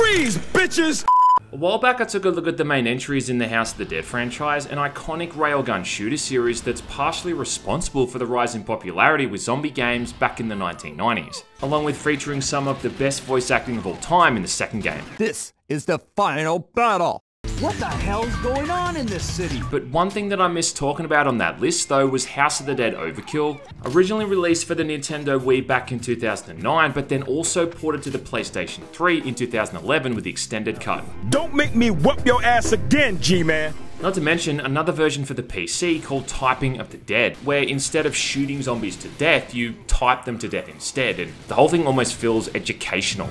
Freeze, bitches! A while back I took a look at the main entries in the House of the Dead franchise, an iconic railgun shooter series that's partially responsible for the rise in popularity with zombie games back in the 1990s, along with featuring some of the best voice acting of all time in the second game. This is the final battle! What the hell's going on in this city? But one thing that I missed talking about on that list though was House of the Dead Overkill, originally released for the Nintendo Wii back in 2009, but then also ported to the PlayStation 3 in 2011 with the extended cut. Don't make me whoop your ass again, G-Man! Not to mention another version for the PC called Typing of the Dead, where instead of shooting zombies to death, you type them to death instead, and the whole thing almost feels educational.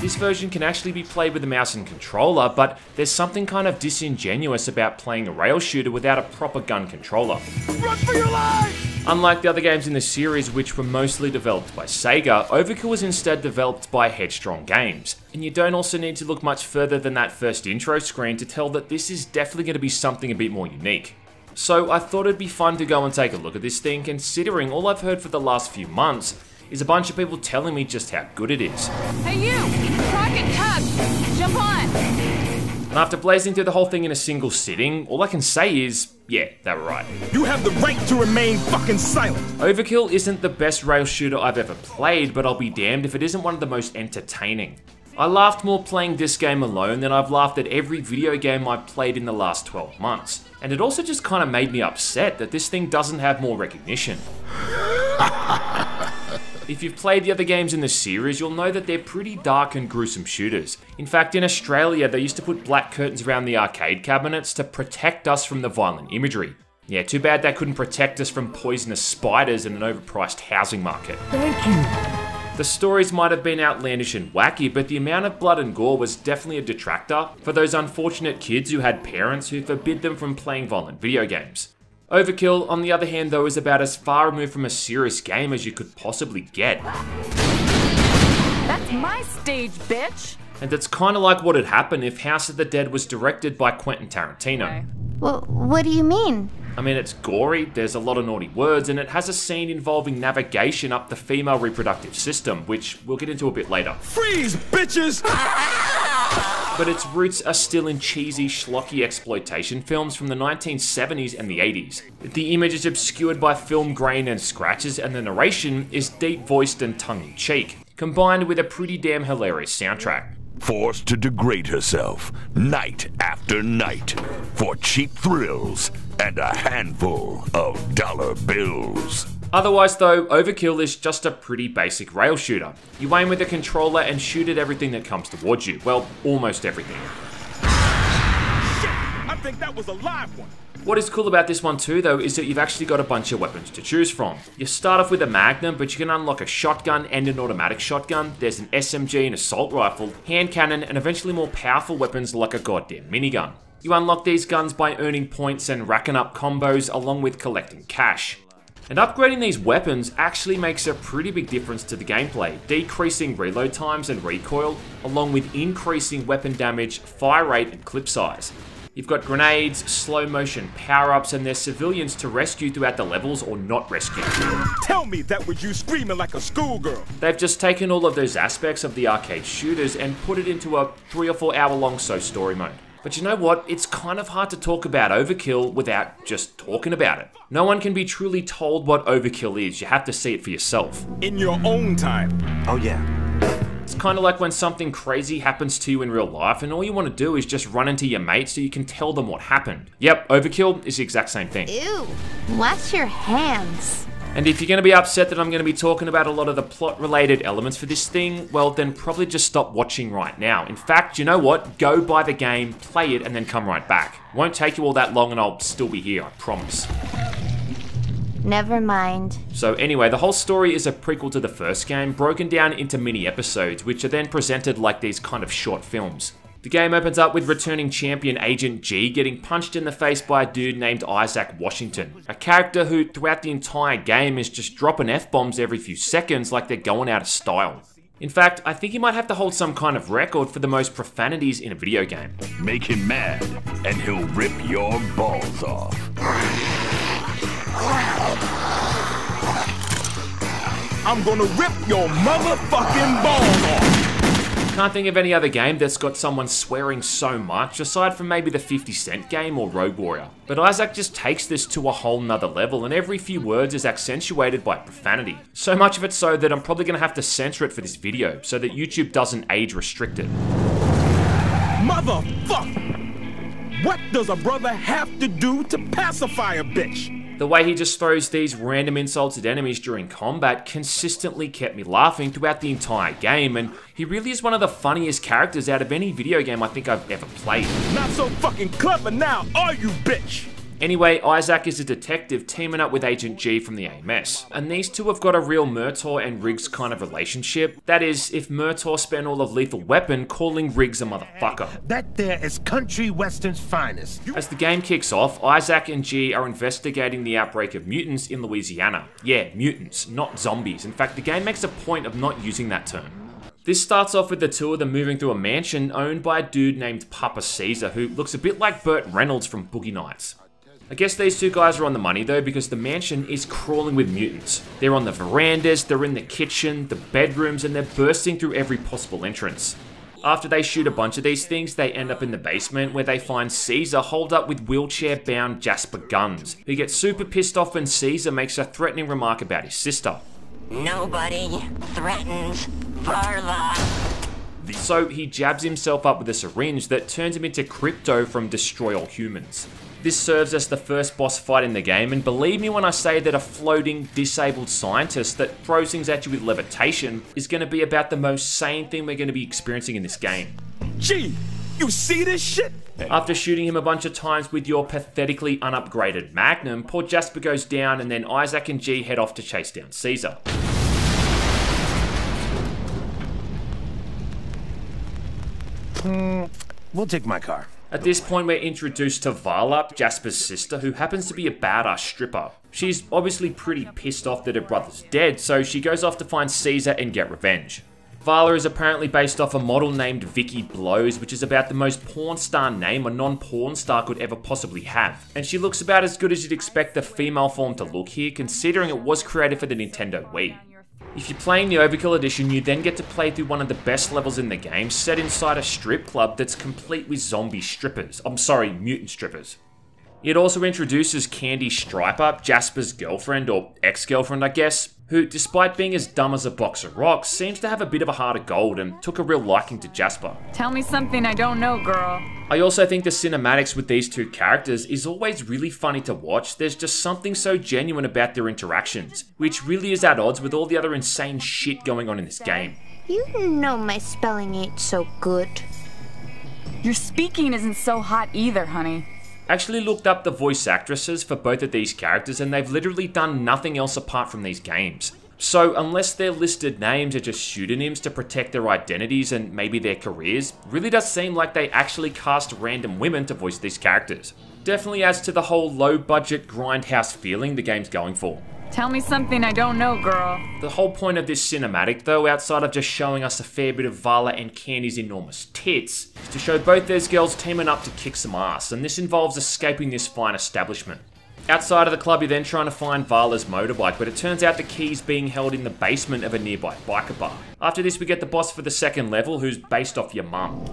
This version can actually be played with a mouse and controller, but there's something kind of disingenuous about playing a rail shooter without a proper gun controller. Run for your life! Unlike the other games in the series, which were mostly developed by Sega, Overkill was instead developed by Headstrong Games. And you don't also need to look much further than that first intro screen to tell that this is definitely going to be something a bit more unique. So I thought it'd be fun to go and take a look at this thing, considering all I've heard for the last few months is a bunch of people telling me just how good it is. Hey you! Rocket Cubs! Jump on! And after blazing through the whole thing in a single sitting, all I can say is, yeah, they were right. You have the right to remain fucking silent! Overkill isn't the best rail shooter I've ever played, but I'll be damned if it isn't one of the most entertaining. I laughed more playing this game alone than I've laughed at every video game I've played in the last 12 months. And it also just kind of made me upset that this thing doesn't have more recognition. If you've played the other games in the series, you'll know that they're pretty dark and gruesome shooters. In fact, in Australia, they used to put black curtains around the arcade cabinets to protect us from the violent imagery. Yeah, too bad they couldn't protect us from poisonous spiders in an overpriced housing market. Thank you. The stories might have been outlandish and wacky, but the amount of blood and gore was definitely a detractor for those unfortunate kids who had parents who forbid them from playing violent video games. Overkill, on the other hand though, is about as far removed from a serious game as you could possibly get. That's my stage, bitch! And that's kinda like what would happen if House of the Dead was directed by Quentin Tarantino. Okay. Well, what do you mean? I mean, it's gory, there's a lot of naughty words, and it has a scene involving navigation up the female reproductive system, which we'll get into a bit later. Freeze, bitches! But its roots are still in cheesy, schlocky exploitation films from the 1970s and the 80s. The image is obscured by film grain and scratches, and the narration is deep-voiced and tongue-in-cheek, combined with a pretty damn hilarious soundtrack. Forced to degrade herself, night after night, for cheap thrills and a handful of dollar bills. Otherwise though, Overkill is just a pretty basic rail shooter. You aim with a controller and shoot at everything that comes towards you. Well, almost everything. Shit, I think that was a live one. What is cool about this one too though is that you've actually got a bunch of weapons to choose from. You start off with a magnum, but you can unlock a shotgun and an automatic shotgun. There's an SMG, an assault rifle, hand cannon, and eventually more powerful weapons like a goddamn minigun. You unlock these guns by earning points and racking up combos along with collecting cash. And upgrading these weapons actually makes a pretty big difference to the gameplay, decreasing reload times and recoil, along with increasing weapon damage, fire rate, and clip size. You've got grenades, slow motion power-ups, and there's civilians to rescue throughout the levels or not rescue. Tell me that was you screaming like a schoolgirl! They've just taken all of those aspects of the arcade shooters and put it into a 3 or 4 hour long so story mode. But you know what? It's kind of hard to talk about Overkill without just talking about it. No one can be truly told what Overkill is. You have to see it for yourself. In your own time. Oh yeah. It's kind of like when something crazy happens to you in real life and all you want to do is just run into your mate so you can tell them what happened. Yep, Overkill is the exact same thing. Ew, wash your hands. And if you're going to be upset that I'm going to be talking about a lot of the plot-related elements for this thing, well then probably just stop watching right now. In fact, you know what? Go buy the game, play it, and then come right back. Won't take you all that long and I'll still be here, I promise. Never mind. So anyway, the whole story is a prequel to the first game, broken down into mini episodes, which are then presented like these kind of short films. The game opens up with returning champion Agent G getting punched in the face by a dude named Isaac Washington, a character who throughout the entire game is just dropping F-bombs every few seconds like they're going out of style. In fact, I think he might have to hold some kind of record for the most profanities in a video game. Make him mad, and he'll rip your balls off. I'm gonna rip your motherfucking balls off! can't think of any other game that's got someone swearing so much, aside from maybe the 50 Cent game or Road Warrior. But Isaac just takes this to a whole nother level, and every few words is accentuated by profanity. So much of it so that I'm probably gonna have to censor it for this video, so that YouTube doesn't age restrict it. Motherfuck! What does a brother have to do to pacify a bitch? The way he just throws these random insults at enemies during combat consistently kept me laughing throughout the entire game, and he really is one of the funniest characters out of any video game I think I've ever played. Not so fucking clever now, are you, bitch? Anyway, Isaac is a detective teaming up with Agent G from the AMS, and these two have got a real Murtaugh and Riggs kind of relationship. That is, if Murtaugh spent all of Lethal Weapon calling Riggs a motherfucker. That there is country western's finest. As the game kicks off, Isaac and G are investigating the outbreak of mutants in Louisiana. Yeah, mutants, not zombies. In fact, the game makes a point of not using that term. This starts off with the two of them moving through a mansion owned by a dude named Papa Caesar, who looks a bit like Burt Reynolds from Boogie Nights. I guess these two guys are on the money though, because the mansion is crawling with mutants. They're on the verandas, they're in the kitchen, the bedrooms, and they're bursting through every possible entrance. After they shoot a bunch of these things, they end up in the basement where they find Caesar holed up with wheelchair-bound Jasper Guns, who gets super pissed off when Caesar makes a threatening remark about his sister. Nobody threatens Varla. So he jabs himself up with a syringe that turns him into Crypto from Destroy All Humans. This serves as the first boss fight in the game, and believe me when I say that a floating, disabled scientist that throws things at you with levitation is going to be about the most sane thing we're going to be experiencing in this game. Gee, you see this shit? After shooting him a bunch of times with your pathetically unupgraded Magnum, poor Jasper goes down, and then Isaac and G head off to chase down Caesar. We'll take my car. At this point, we're introduced to Varla, Jasper's sister, who happens to be a badass stripper. She's obviously pretty pissed off that her brother's dead, so she goes off to find Caesar and get revenge. Varla is apparently based off a model named Vicky Blows, which is about the most porn star name a non-porn star could ever possibly have. And she looks about as good as you'd expect the female form to look here, considering it was created for the Nintendo Wii. If you're playing the Overkill Edition, you then get to play through one of the best levels in the game, set inside a strip club that's complete with zombie strippers. I'm sorry, mutant strippers. It also introduces Candy Striper, Jasper's girlfriend, or ex-girlfriend I guess, who, despite being as dumb as a box of rocks, seems to have a bit of a heart of gold and took a real liking to Jasper. Tell me something I don't know, girl. I also think the cinematics with these two characters is always really funny to watch. There's just something so genuine about their interactions, which really is at odds with all the other insane shit going on in this game. You know my spelling ain't so good. Your speaking isn't so hot either, honey. Actually looked up the voice actresses for both of these characters, and they've literally done nothing else apart from these games. So unless their listed names are just pseudonyms to protect their identities and maybe their careers, really does seem like they actually cast random women to voice these characters. Definitely adds to the whole low budget grindhouse feeling the game's going for. Tell me something I don't know, girl. The whole point of this cinematic though, outside of just showing us a fair bit of Varla and Candy's enormous tits, is to show both those girls teaming up to kick some ass, and this involves escaping this fine establishment. Outside of the club, you're then trying to find Vala's motorbike, but it turns out the key's being held in the basement of a nearby biker bar. After this, we get the boss for the second level, who's based off your mum.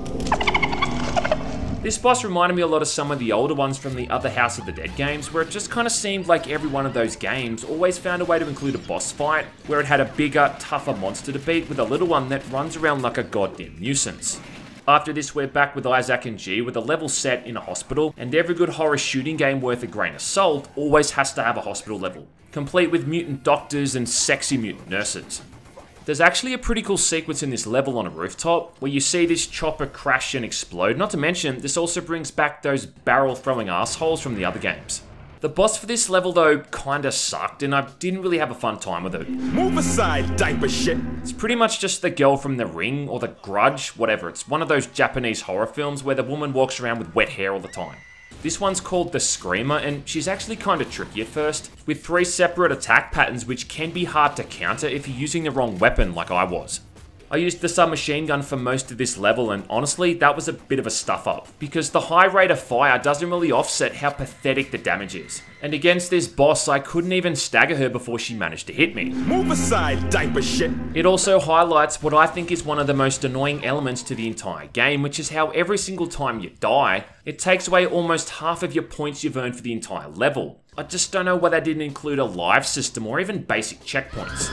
This boss reminded me a lot of some of the older ones from the other House of the Dead games, where it just kind of seemed like every one of those games always found a way to include a boss fight, where it had a bigger, tougher monster to beat with a little one that runs around like a goddamn nuisance. After this, we're back with Isaac and G with a level set in a hospital, and every good horror shooting game worth a grain of salt always has to have a hospital level, complete with mutant doctors and sexy mutant nurses. There's actually a pretty cool sequence in this level on a rooftop, where you see this chopper crash and explode. Not to mention, this also brings back those barrel-throwing assholes from the other games. The boss for this level though kinda sucked, and I didn't really have a fun time with it. Move aside, diaper shit! It's pretty much just the girl from The Ring, or The Grudge, whatever. It's one of those Japanese horror films where the woman walks around with wet hair all the time. This one's called The Screamer, and she's actually kind of tricky at first, with three separate attack patterns which can be hard to counter if you're using the wrong weapon like I was. I used the submachine gun for most of this level, and honestly, that was a bit of a stuff up, because the high rate of fire doesn't really offset how pathetic the damage is. And against this boss, I couldn't even stagger her before she managed to hit me. Move aside, diaper shit! It also highlights what I think is one of the most annoying elements to the entire game, which is how every single time you die, it takes away almost half of your points you've earned for the entire level. I just don't know why they didn't include a live system or even basic checkpoints.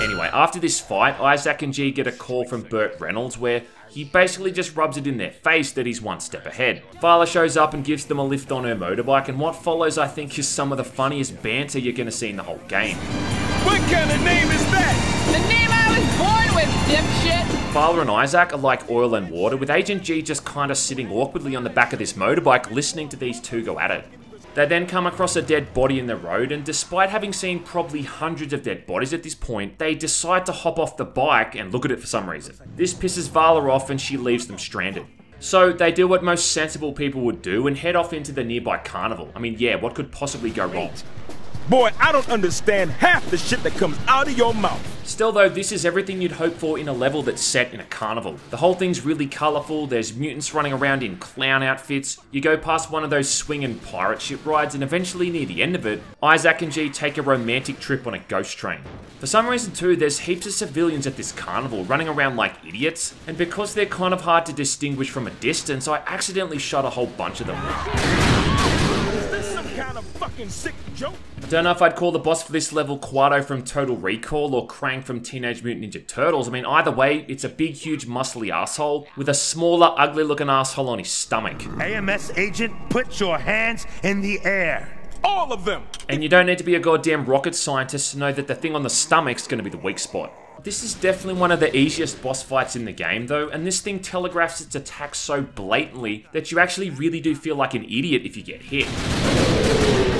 Anyway, after this fight, Isaac and G get a call from Burt Reynolds where he basically just rubs it in their face that he's one step ahead. Farla shows up and gives them a lift on her motorbike, and what follows I think is some of the funniest banter you're gonna see in the whole game. What kind of name is that? The name I was born with, dipshit! Farla and Isaac are like oil and water, with Agent G just kinda sitting awkwardly on the back of this motorbike listening to these two go at it. They then come across a dead body in the road, and despite having seen probably hundreds of dead bodies at this point, they decide to hop off the bike and look at it for some reason. This pisses Vala off and she leaves them stranded. So they do what most sensible people would do and head off into the nearby carnival. I mean, yeah, what could possibly go wrong? Boy, I don't understand half the shit that comes out of your mouth. Still though, this is everything you'd hope for in a level that's set in a carnival. The whole thing's really colourful, there's mutants running around in clown outfits, you go past one of those swingin' pirate ship rides, and eventually near the end of it, Isaac and G take a romantic trip on a ghost train. For some reason too, there's heaps of civilians at this carnival running around like idiots, and because they're kind of hard to distinguish from a distance, I accidentally shot a whole bunch of them. Kind of fucking sick joke. Don't know if I'd call the boss for this level Quato from Total Recall or Krang from Teenage Mutant Ninja Turtles. I mean, either way, it's a big, huge, muscly asshole with a smaller, ugly-looking asshole on his stomach. AMS agent, put your hands in the air. All of them! And you don't need to be a goddamn rocket scientist to know that the thing on the stomach's gonna be the weak spot. This is definitely one of the easiest boss fights in the game though, and this thing telegraphs its attacks so blatantly that you actually really do feel like an idiot if you get hit.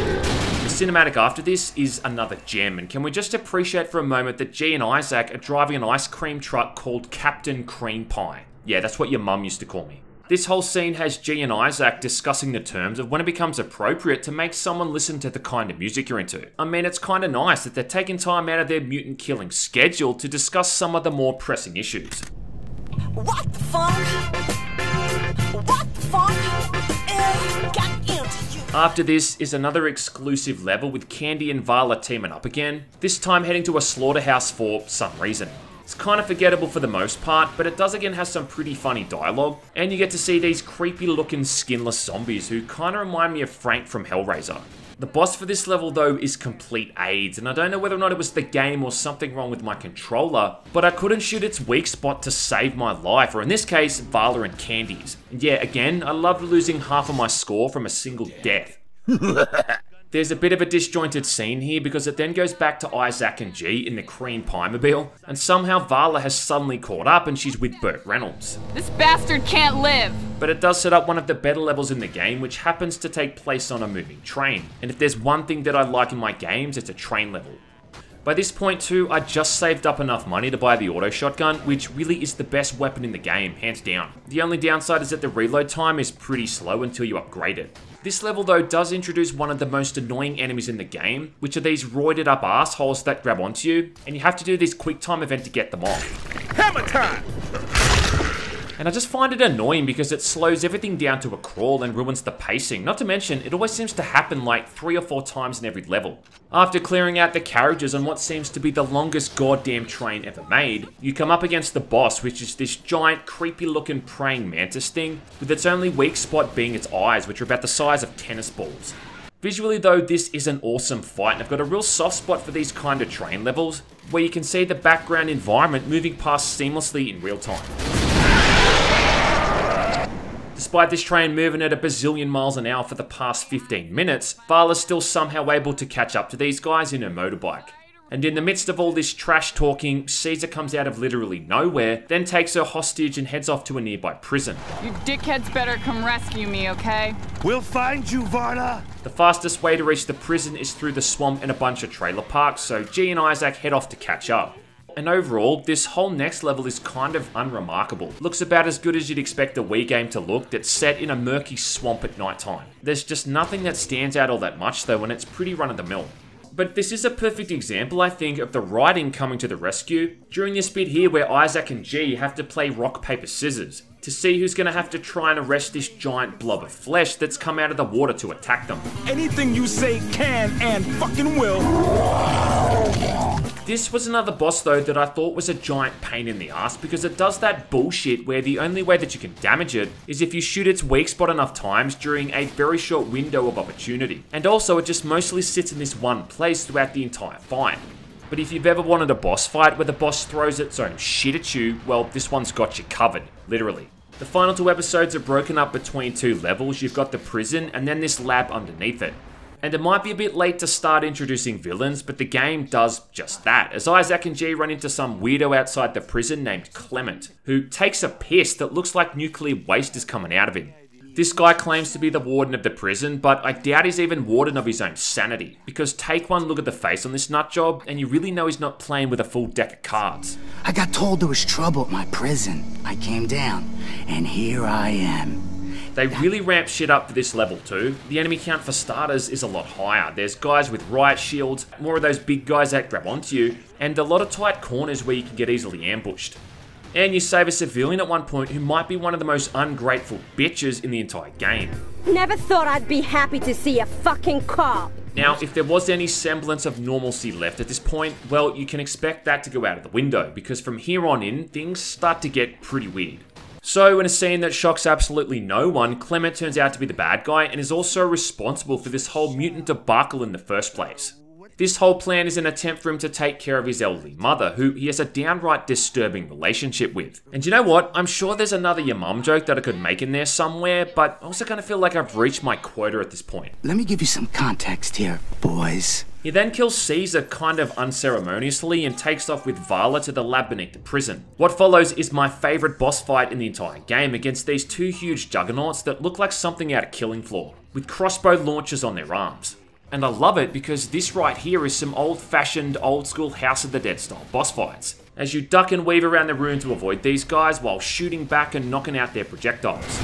The cinematic after this is another gem, and can we just appreciate for a moment that G and Isaac are driving an ice cream truck called Captain Cream Pie. Yeah, that's what your mum used to call me. This whole scene has G and Isaac discussing the terms of when it becomes appropriate to make someone listen to the kind of music you're into. I mean, it's kind of nice that they're taking time out of their mutant killing schedule to discuss some of the more pressing issues. What the fuck? What the fuck? After this is another exclusive level with Candy and Vala teaming up again, this time heading to a slaughterhouse for some reason. It's kind of forgettable for the most part, but it does again have some pretty funny dialogue, and you get to see these creepy looking skinless zombies who kind of remind me of Frank from Hellraiser. The boss for this level though is complete AIDS, and I don't know whether or not it was the game or something wrong with my controller, but I couldn't shoot its weak spot to save my life, or in this case, Vala and Candy's. And yeah, again, I loved losing half of my score from a single death. There's a bit of a disjointed scene here because it then goes back to Isaac and G in the cream pie-mobile, and somehow Vala has suddenly caught up and she's with Burt Reynolds. This bastard can't live! But it does set up one of the better levels in the game, which happens to take place on a moving train. And if there's one thing that I like in my games, it's a train level. By this point too, I just saved up enough money to buy the auto shotgun, which really is the best weapon in the game, hands down. The only downside is that the reload time is pretty slow until you upgrade it. This level though does introduce one of the most annoying enemies in the game, which are these roided up assholes that grab onto you, and you have to do this quick time event to get them off. Hammer time! And I just find it annoying because it slows everything down to a crawl and ruins the pacing, not to mention it always seems to happen like 3 or 4 times in every level. After clearing out the carriages on what seems to be the longest goddamn train ever made, you come up against the boss, which is this giant creepy looking praying mantis thing, with its only weak spot being its eyes, which are about the size of tennis balls. Visually though, this is an awesome fight, and I've got a real soft spot for these kind of train levels, where you can see the background environment moving past seamlessly in real time. Despite this train moving at a bazillion miles an hour for the past 15 minutes, Vala's still somehow able to catch up to these guys in her motorbike. And in the midst of all this trash talking, Caesar comes out of literally nowhere, then takes her hostage and heads off to a nearby prison. You dickheads better come rescue me, okay? We'll find you, Varda! The fastest way to reach the prison is through the swamp and a bunch of trailer parks, so G and Isaac head off to catch up. And overall, this whole next level is kind of unremarkable. Looks about as good as you'd expect a Wii game to look that's set in a murky swamp at night time. There's just nothing that stands out all that much though, and it's pretty run-of-the-mill. but this is a perfect example, I think, of the writing coming to the rescue during this bit here where Isaac and G have to play rock, paper, scissors to see who's gonna have to try and arrest this giant blob of flesh that's come out of the water to attack them. Anything you say can and fucking will. This was another boss though that I thought was a giant pain in the ass because it does that bullshit where the only way that you can damage it is if you shoot its weak spot enough times during a very short window of opportunity. And also it just mostly sits in this one place throughout the entire fight. But if you've ever wanted a boss fight where the boss throws its own shit at you, well, this one's got you covered, literally. The final two episodes are broken up between two levels. You've got the prison and then this lab underneath it. And it might be a bit late to start introducing villains, but the game does just that, as Isaac and G run into some weirdo outside the prison named Clement, who takes a piss that looks like nuclear waste is coming out of him. This guy claims to be the warden of the prison, but I doubt he's even warden of his own sanity, because take one look at the face on this nutjob, and you really know he's not playing with a full deck of cards. I got told there was trouble at my prison. I came down, and here I am. They really ramp shit up for this level too. The enemy count for starters is a lot higher. There's guys with riot shields, more of those big guys that grab onto you, and a lot of tight corners where you can get easily ambushed. And you save a civilian at one point who might be one of the most ungrateful bitches in the entire game. Never thought I'd be happy to see a fucking cop. Now, if there was any semblance of normalcy left at this point, well, you can expect that to go out of the window, because from here on in, things start to get pretty weird. So, in a scene that shocks absolutely no one, Clement turns out to be the bad guy and is also responsible for this whole mutant debacle in the first place. This whole plan is an attempt for him to take care of his elderly mother, who he has a downright disturbing relationship with. And you know what? I'm sure there's another your mum joke that I could make in there somewhere, but I also kind of feel like I've reached my quota at this point. Let me give you some context here, boys. He then kills Caesar kind of unceremoniously and takes off with Vala to the lab beneath the prison. What follows is my favourite boss fight in the entire game against these two huge juggernauts that look like something out of Killing Floor, with crossbow launchers on their arms. And I love it because this right here is some old-fashioned, old-school House of the Dead style boss fights, as you duck and weave around the room to avoid these guys while shooting back and knocking out their projectiles.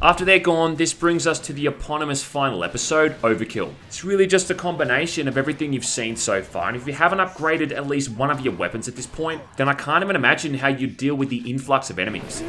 After they're gone, this brings us to the eponymous final episode, Overkill. It's really just a combination of everything you've seen so far, and if you haven't upgraded at least one of your weapons at this point, then I can't even imagine how you deal with the influx of enemies.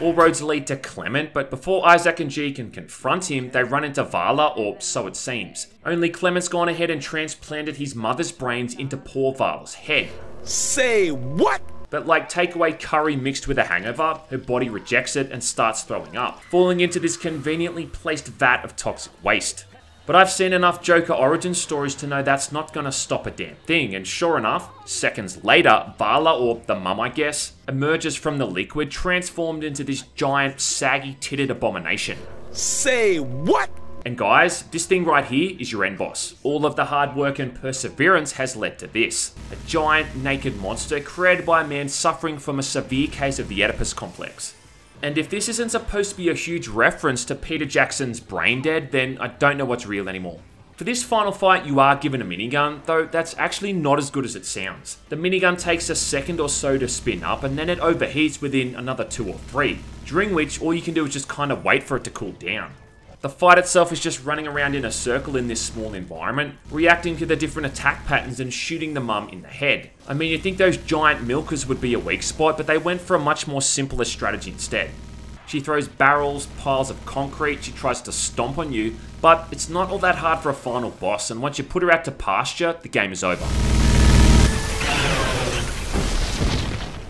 All roads lead to Clement, but before Isaac and G can confront him, they run into Vala, or so it seems. Only Clement's gone ahead and transplanted his mother's brains into poor Vala's head. Say what? But like takeaway curry mixed with a hangover, her body rejects it and starts throwing up, falling into this conveniently placed vat of toxic waste. But I've seen enough Joker origin stories to know that's not gonna stop a damn thing, and sure enough, seconds later, Vala, or the mum I guess, emerges from the liquid transformed into this giant, saggy-titted abomination. Say what? And guys, this thing right here is your end boss. All of the hard work and perseverance has led to this. A giant naked monster created by a man suffering from a severe case of the Oedipus complex. And if this isn't supposed to be a huge reference to Peter Jackson's Braindead, then I don't know what's real anymore. For this final fight, you are given a minigun, though that's actually not as good as it sounds. The minigun takes a second or so to spin up, and then it overheats within another 2 or 3, during which all you can do is just kind of wait for it to cool down. The fight itself is just running around in a circle in this small environment, reacting to the different attack patterns and shooting the mum in the head. I mean, you'd think those giant milkers would be a weak spot, but they went for a much more simpler strategy instead. She throws barrels, piles of concrete, she tries to stomp on you, but it's not all that hard for a final boss, and once you put her out to pasture, the game is over.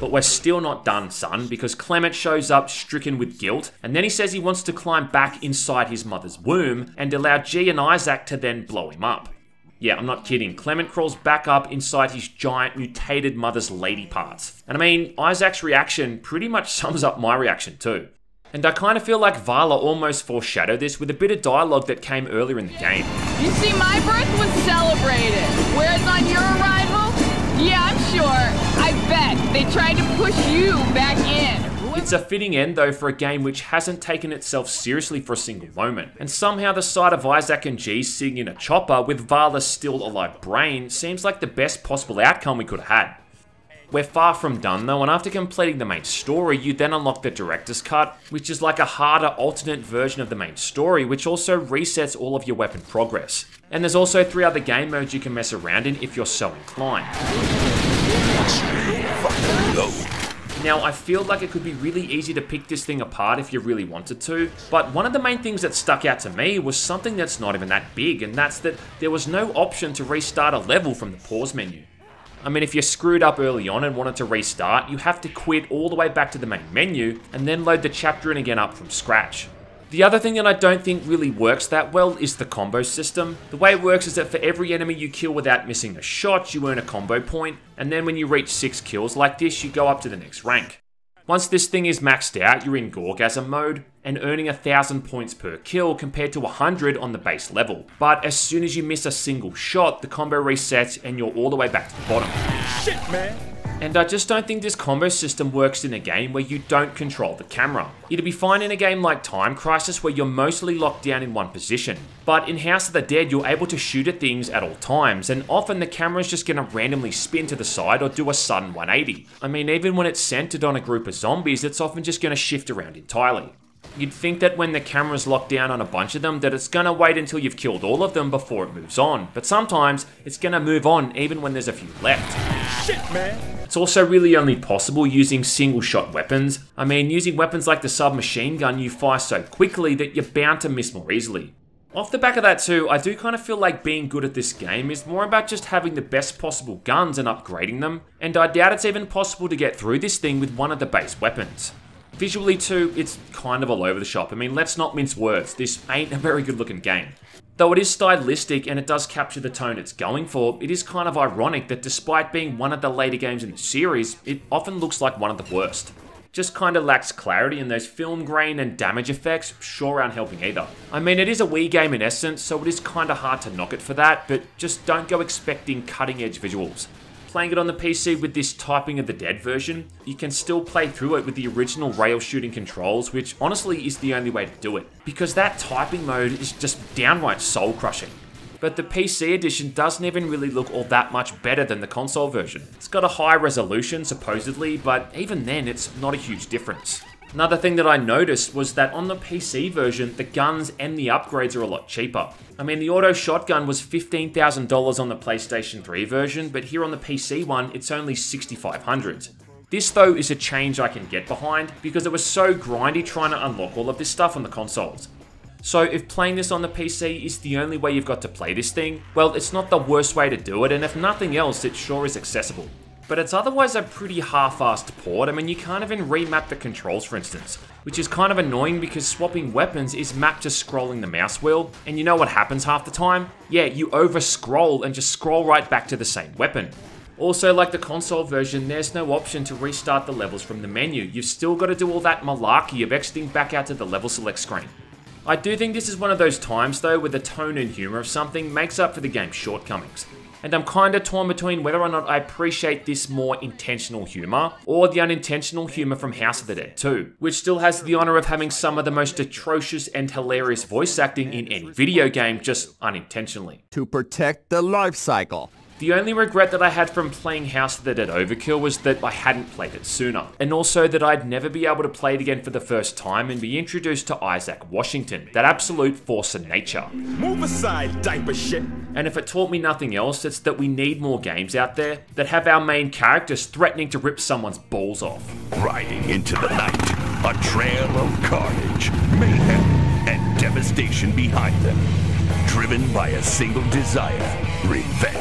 But we're still not done, son, because Clement shows up stricken with guilt, and then he says he wants to climb back inside his mother's womb and allow G and Isaac to then blow him up. Yeah, I'm not kidding. Clement crawls back up inside his giant, mutated mother's lady parts. And I mean, Isaac's reaction pretty much sums up my reaction too. And I kind of feel like Vala almost foreshadowed this with a bit of dialogue that came earlier in the game. You see, my birth was celebrated, whereas on your arrival, yeah, I'm sure. I bet they tried to push you back in. It's a fitting end though for a game which hasn't taken itself seriously for a single moment. And somehow the sight of Isaac and G sitting in a chopper with Vala's still alive brain seems like the best possible outcome we could have had. We're far from done though, and after completing the main story, you then unlock the director's cut, which is like a harder alternate version of the main story, which also resets all of your weapon progress. And there's also 3 other game modes you can mess around in if you're so inclined. Now, I feel like it could be really easy to pick this thing apart if you really wanted to, but one of the main things that stuck out to me was something that's not even that big, and that's that there was no option to restart a level from the pause menu. I mean, if you screwed up early on and wanted to restart, you have to quit all the way back to the main menu, and then load the chapter in again up from scratch. The other thing that I don't think really works that well is the combo system. The way it works is that for every enemy you kill without missing a shot, you earn a combo point, and then when you reach 6 kills like this, you go up to the next rank. Once this thing is maxed out, you're in Goregasm mode, and earning 1,000 points per kill compared to 100 on the base level. But as soon as you miss a single shot, the combo resets and you're all the way back to the bottom. Shit, man! And I just don't think this combo system works in a game where you don't control the camera. It'd be fine in a game like Time Crisis where you're mostly locked down in one position, but in House of the Dead you're able to shoot at things at all times, and often the camera's just gonna randomly spin to the side or do a sudden 180. I mean, even when it's centered on a group of zombies, it's often just gonna shift around entirely. You'd think that when the camera's locked down on a bunch of them that it's gonna wait until you've killed all of them before it moves on, but sometimes it's gonna move on even when there's a few left. Shit, man! It's also really only possible using single shot weapons. I mean, using weapons like the submachine gun you fire so quickly that you're bound to miss more easily. Off the back of that too, I do kind of feel like being good at this game is more about just having the best possible guns and upgrading them, and I doubt it's even possible to get through this thing with one of the base weapons. Visually too, it's kind of all over the shop. I mean, let's not mince words, this ain't a very good looking game. Though it is stylistic and it does capture the tone it's going for, it is kind of ironic that despite being one of the later games in the series, it often looks like one of the worst. Just kind of lacks clarity, and those film grain and damage effects sure aren't helping either. I mean, it is a Wii game in essence, so it is kind of hard to knock it for that, but just don't go expecting cutting edge visuals. Playing it on the PC with this Typing of the Dead version, you can still play through it with the original rail shooting controls, which honestly is the only way to do it, because that typing mode is just downright soul crushing. But the PC edition doesn't even really look all that much better than the console version. It's got a high resolution supposedly, but even then it's not a huge difference. Another thing that I noticed was that on the PC version, the guns and the upgrades are a lot cheaper. I mean, the auto shotgun was $15,000 on the PlayStation 3 version, but here on the PC one, it's only $6,500. This though is a change I can get behind, because it was so grindy trying to unlock all of this stuff on the consoles. So if playing this on the PC is the only way you've got to play this thing, well, it's not the worst way to do it, and if nothing else, it sure is accessible. But it's otherwise a pretty half-assed port. I mean, you can't even remap the controls, for instance, which is kind of annoying because swapping weapons is mapped to scrolling the mouse wheel, and you know what happens half the time? Yeah, you over-scroll and just scroll right back to the same weapon. Also, like the console version, there's no option to restart the levels from the menu. You've still got to do all that malarkey of exiting back out to the level select screen. I do think this is one of those times though where the tone and humor of something makes up for the game's shortcomings. And I'm kinda torn between whether or not I appreciate this more intentional humor, or the unintentional humor from House of the Dead 2, which still has the honor of having some of the most atrocious and hilarious voice acting in any video game, just unintentionally. To protect the life cycle. The only regret that I had from playing House of the Dead Overkill was that I hadn't played it sooner, and also that I'd never be able to play it again for the first time and be introduced to Isaac Washington, that absolute force of nature. Move aside, diaper shit! And if it taught me nothing else, it's that we need more games out there that have our main characters threatening to rip someone's balls off. Riding into the night, a trail of carnage, mayhem, and devastation behind them. Driven by a single desire, revenge.